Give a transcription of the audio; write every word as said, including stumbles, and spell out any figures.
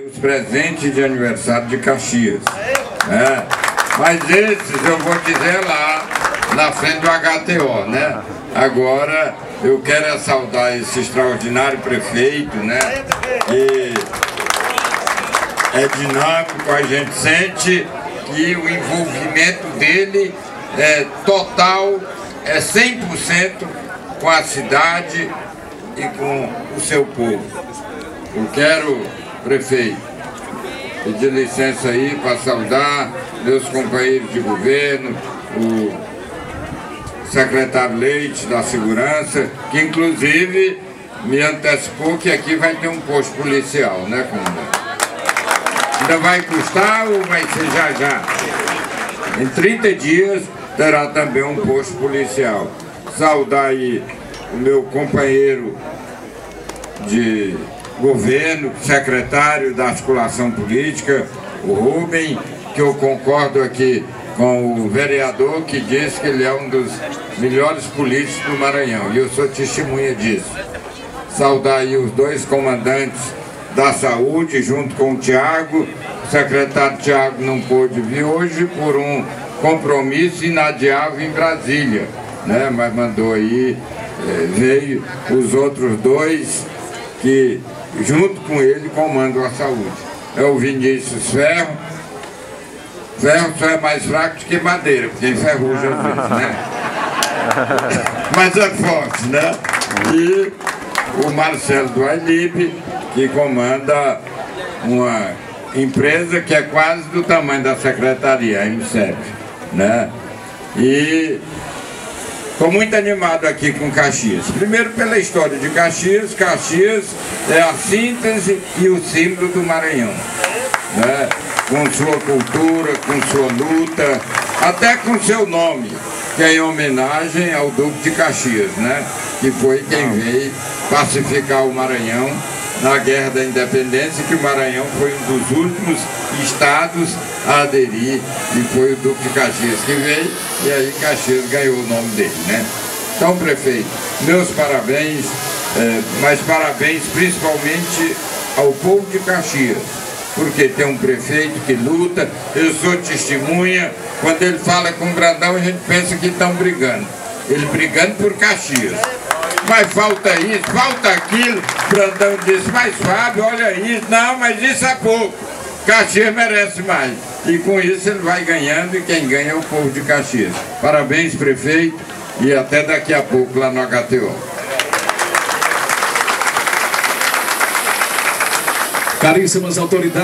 Os presentes de aniversário de Caxias. Né? Mas esses eu vou dizer lá na frente do H T O, né? Agora eu quero ressaltar esse extraordinário prefeito, né? Que é dinâmico, a gente sente que o envolvimento dele é total, é cem por cento com a cidade e com o seu povo. Eu quero, prefeito, pedir licença aí para saudar meus companheiros de governo, o secretário Leite da Segurança, que inclusive me antecipou que aqui vai ter um posto policial, né, comandante? Ainda vai custar ou vai ser já já? Em trinta dias terá também um posto policial. Saudar aí o meu companheiro de governo, secretário da articulação política, o Rubem, que eu concordo aqui com o vereador que disse que ele é um dos melhores políticos do Maranhão, e eu sou testemunha disso. Saudar aí os dois comandantes da saúde, junto com o Tiago. O secretário Tiago não pôde vir hoje por um compromisso inadiável em Brasília, né? Mas mandou aí, veio os outros dois que junto com ele comandam a saúde. É o Vinícius Ferro. Ferro só é mais fraco do que madeira, porque enferruja às vezes, né? Mas é forte, né? E o Marcelo Dualip, que comanda uma empresa que é quase do tamanho da secretaria, a M sete, né? E estou muito animado aqui com Caxias. Primeiro pela história de Caxias. Caxias é a síntese e o símbolo do Maranhão, né? Com sua cultura, com sua luta, até com seu nome, que é em homenagem ao Duque de Caxias, né? Que foi quem veio pacificar o Maranhão na Guerra da Independência, que o Maranhão foi um dos últimos estados a aderir, e foi o Duque de Caxias que veio, e aí Caxias ganhou o nome dele, né? Então, prefeito, meus parabéns, eh, mas parabéns principalmente ao povo de Caxias, porque tem um prefeito que luta. Eu sou testemunha, quando ele fala com o Brandão, a gente pensa que estão brigando, ele brigando por Caxias. Mas falta isso, falta aquilo. Brandão disse, mas Fábio, olha isso. Não, mas isso é pouco. Caxias merece mais. E com isso ele vai ganhando, e quem ganha é o povo de Caxias. Parabéns, prefeito, e até daqui a pouco lá no H T O. Caríssimas autoridades.